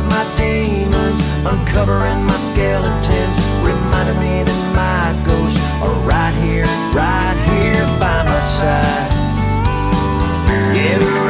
of my demons, uncovering my skeletons, reminding me that my ghosts are right here by my side. Yeah,